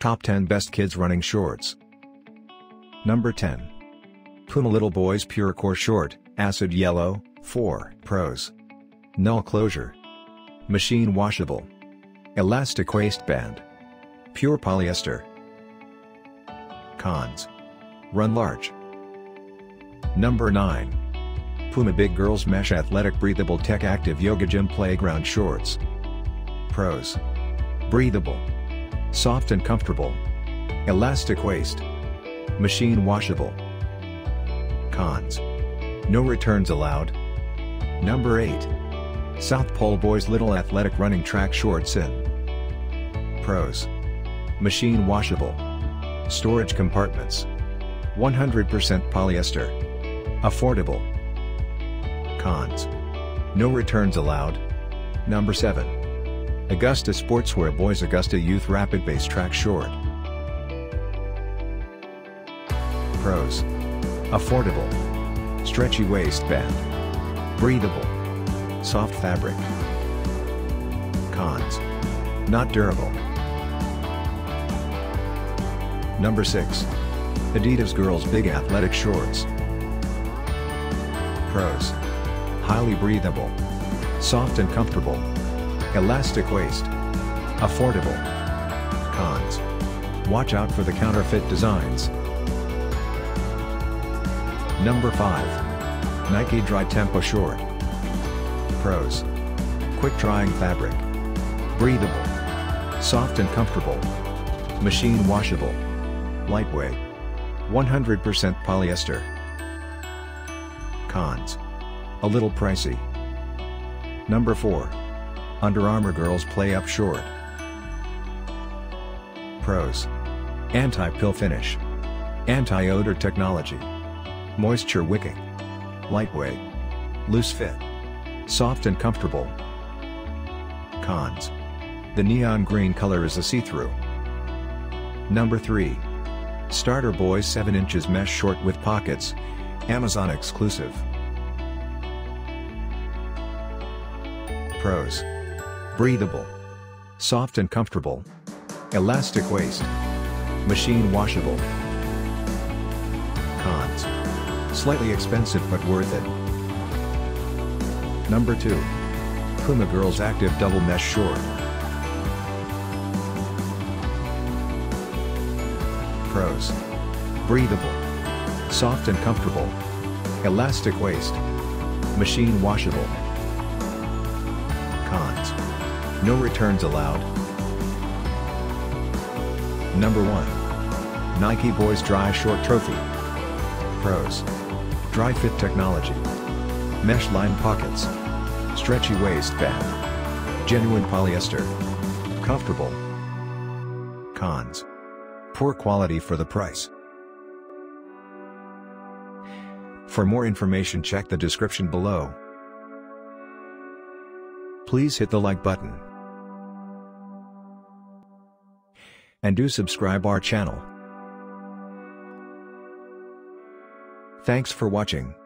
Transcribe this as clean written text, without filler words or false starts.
Top 10 Best Kids Running Shorts. Number 10. Puma Little Boys Pure Core Short, Acid Yellow, 4. Pros. Null closure. Machine washable. Elastic waistband. Pure polyester. Cons. Run large. Number 9. Puma Big Girls Mesh Athletic Breathable Tech Active Yoga Gym Playground Shorts. Pros. Breathable. Soft and comfortable. Elastic waist. Machine washable. Cons. No returns allowed. Number 8. SouthPole Boys Little Athletic Running Track Shorts in. Pros. Machine washable. Storage compartments. 100% polyester. Affordable. Cons. No returns allowed. Number 7. Augusta Sportswear Boys Augusta Youth Rapid Base Track Short. Pros. Affordable. Stretchy waistband. Breathable. Soft fabric. Cons. Not durable. Number 6. Adidas Girls Big Athletic Shorts. Pros. Highly breathable. Soft and comfortable. Elastic waist. Affordable. Cons. Watch out for the counterfeit designs. Number 5. Nike Dry Tempo Short. Pros. Quick drying fabric. Breathable. Soft and comfortable. Machine washable. Lightweight. 100% polyester. Cons. A little pricey. Number 4. Under Armour Girls Play Up Short. Pros. Anti-pill finish. Anti-odor technology. Moisture wicking. Lightweight. Loose fit. Soft and comfortable. Cons. The neon green color is a see-through. Number 3. Starter Boys 7 inches Mesh Short with Pockets. Amazon exclusive. Pros. Breathable. Soft and comfortable. Elastic waist. Machine washable. Cons. Slightly expensive but worth it. Number 2. Puma Girls Active Double Mesh Short. Pros. Breathable. Soft and comfortable. Elastic waist. Machine washable. Cons. No returns allowed. Number 1. Nike Boys Dry Short Trophy. Pros. Dry fit technology. Mesh lined pockets. Stretchy waistband. Genuine polyester. Comfortable. Cons. Poor quality for the price. For more information, check the description below. Please hit the like button and do subscribe our channel. Thanks for watching.